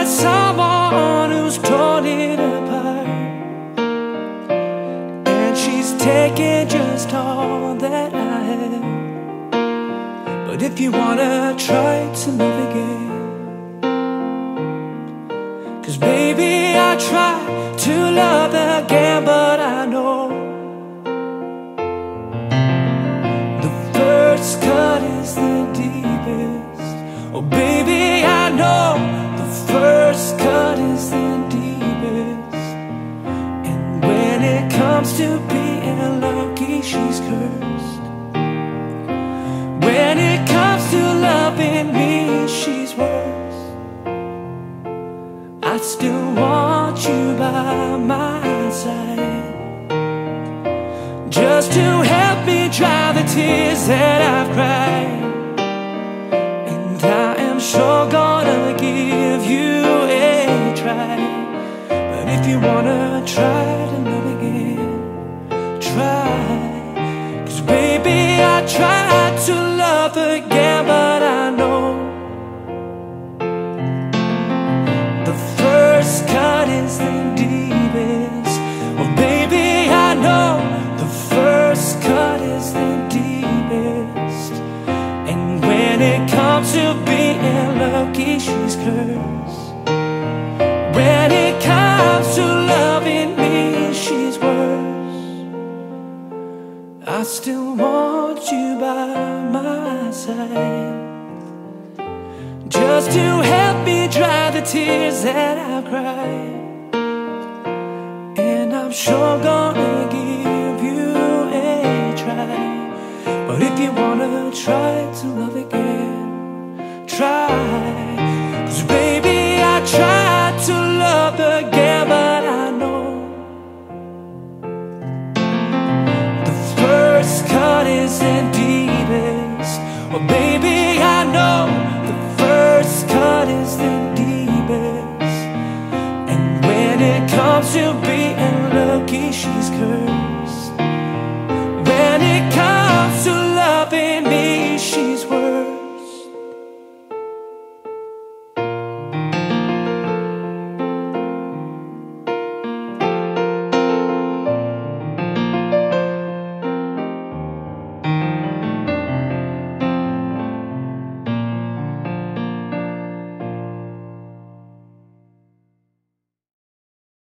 got someone who's torn it apart, and she's taken just all that I have. But if you wanna try to love again, 'cause baby, I tried to love again, but I know the first cut is the deepest. Oh baby, I know first cut is the deepest. And when it comes to being lucky, she's cursed. When it comes to loving me, she's worse. I still want you by my side, just to help me dry the tears that I've cried. And I am sure gonna give you a try. But if you wanna try to love again, try. 'Cause baby, I tried to love again, but I know the first cut is the deepest. Well baby, I know the first cut is the deepest. And when it comes to being lucky, she's cursed. When it comes to loving me, she's worse. I still want you by my side, just to help me dry the tears that I've cried. And I'm sure gonna give you a try. But if you wanna try to love again, try. 'Cause baby, I tried to love again, but I know the first cut is the deepest. Well baby, I know the first cut is the deepest. And when it comes to being lucky, she's cursed.